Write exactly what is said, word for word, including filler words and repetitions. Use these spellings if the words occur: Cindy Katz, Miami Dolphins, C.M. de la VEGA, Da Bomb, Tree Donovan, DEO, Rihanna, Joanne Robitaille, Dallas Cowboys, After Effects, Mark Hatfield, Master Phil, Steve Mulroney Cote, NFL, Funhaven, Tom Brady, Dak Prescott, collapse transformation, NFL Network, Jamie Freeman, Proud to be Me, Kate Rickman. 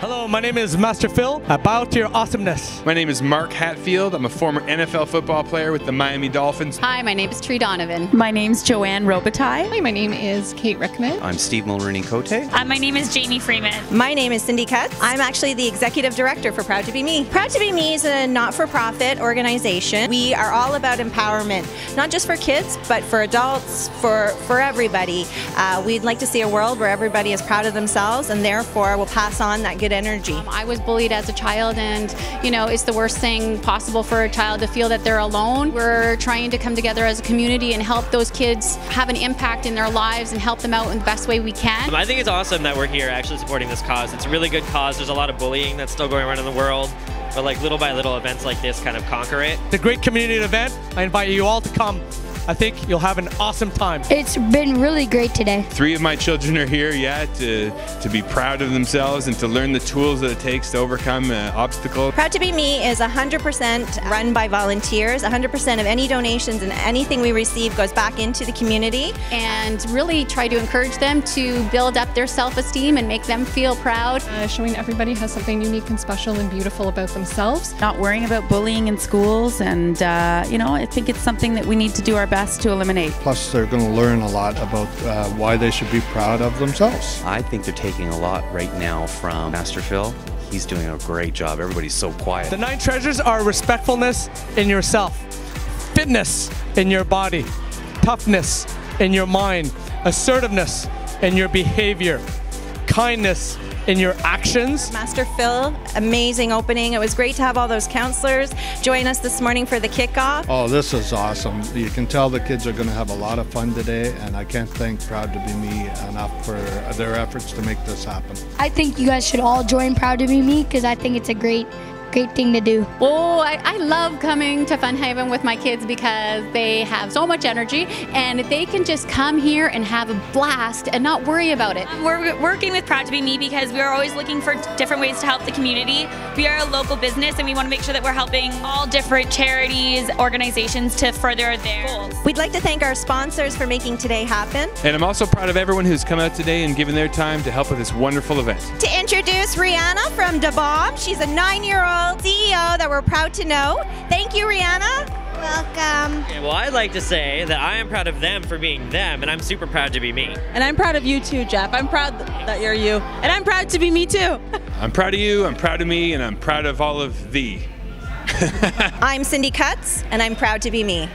Hello, my name is Master Phil, about your awesomeness. My name is Mark Hatfield. I'm a former N F L football player with the Miami Dolphins. Hi, my name is Tree Donovan. My name's Joanne Robitaille. Hi, my name is Kate Rickman. I'm Steve Mulroney Cote. Uh, my name is Jamie Freeman. My name is Cindy Katz. I'm actually the executive director for Proud to be Me. Proud to be Me is a not-for-profit organization. We are all about empowerment, not just for kids, but for adults, for, for everybody. Uh, we'd like to see a world where everybody is proud of themselves and therefore will pass on that good energy. Um, I was bullied as a child, and you know, it's the worst thing possible for a child to feel that they're alone. We're trying to come together as a community and help those kids have an impact in their lives and help them out in the best way we can. Um, I think it's awesome that we're here actually supporting this cause. It's a really good cause. There's a lot of bullying that's still going around in the world, but like little by little events like this kind of conquer it. It's a great community event. I invite you all to come. I think you'll have an awesome time. It's been really great today. Three of my children are here, yeah, to, to be proud of themselves and to learn the tools that it takes to overcome uh, obstacles. Proud to be Me is one hundred percent run by volunteers. one hundred percent of any donations and anything we receive goes back into the community. And really try to encourage them to build up their self-esteem and make them feel proud. Uh, showing everybody has something unique and special and beautiful about themselves. Not worrying about bullying in schools, and uh, you know, I think it's something that we need to do our best to eliminate. Plus, they're going to learn a lot about uh, why they should be proud of themselves. I think they're taking a lot right now from Master Phil. He's doing a great job. Everybody's so quiet. The nine treasures are respectfulness in yourself, fitness in your body, toughness in your mind, assertiveness in your behavior, kindness in your actions. Master Phil, amazing opening. It was great to have all those counselors join us this morning for the kickoff. Oh, this is awesome. You can tell the kids are going to have a lot of fun today, and I can't thank Proud to be Me enough for their efforts to make this happen. I think you guys should all join Proud to be Me, because I think it's a great Great thing to do. Oh, I, I love coming to Funhaven with my kids because they have so much energy and they can just come here and have a blast and not worry about it. Um, we're working with Proud to be Me because we are always looking for different ways to help the community. We are a local business and we want to make sure that we're helping all different charities, organizations to further their goals. We'd like to thank our sponsors for making today happen. And I'm also proud of everyone who's come out today and given their time to help with this wonderful event. To introduce Rihanna from Da Bomb. She's a nine-year-old D E O that we're proud to know. Thank you, Rihanna. Welcome. Okay, well, I'd like to say that I am proud of them for being them, and I'm super proud to be me. And I'm proud of you too, Jeff. I'm proud that you're you, and I'm proud to be me too. I'm proud of you, I'm proud of me, and I'm proud of all of thee. I'm Cindy Katz, and I'm proud to be me.